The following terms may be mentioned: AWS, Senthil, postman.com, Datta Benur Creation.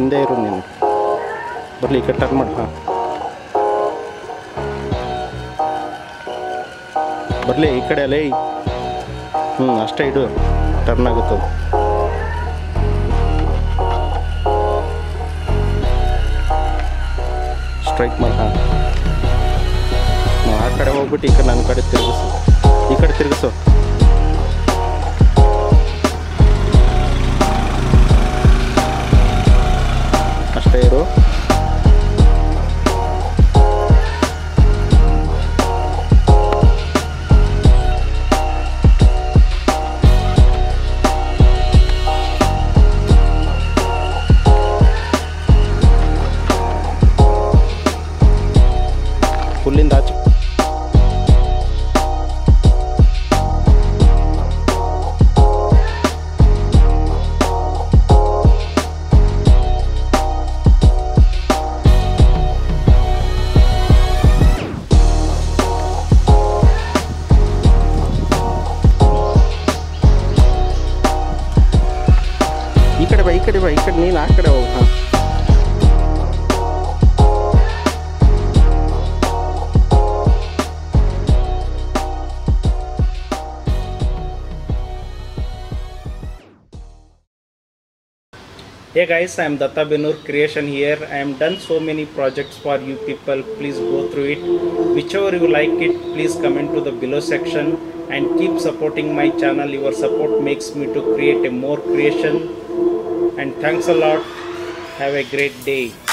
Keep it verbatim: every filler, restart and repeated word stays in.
ಹಿಂದೆ ಇರು ನೀನು ಬರ್ಲಿ ಕಟ್ಟಾಕ್ ಮಾಡಿ ಹಾಂ ಬರ್ಲಿ ಈ ಕಡೆ ಅಲ್ಲೇ ಹ್ಞೂ ಅಷ್ಟೇ ಇಡು ಟರ್ನ್ ಆಗುತ್ತದು ಸ್ಟ್ರೈಕ್ ಮಾಡಿ ಹಾಂ ಆ ಕಡೆ ಹೋಗ್ಬಿಟ್ಟು ಈ ಕಡೆ ನನ್ನ ಕಡೆ ತಿರುಗಿಸು ಈ ಕಡೆ ತಿರುಗಿಸು Pero ನೀನು ಆ ಕಡೆ ಹೋಗ Hey guys, I am Datta Benur Creation here. I am done so many projects for you people. Please go through it. Whichever you like it, please comment to the below section and keep supporting my channel. Your support makes me to create a more creation. And thanks a lot. Have a great day.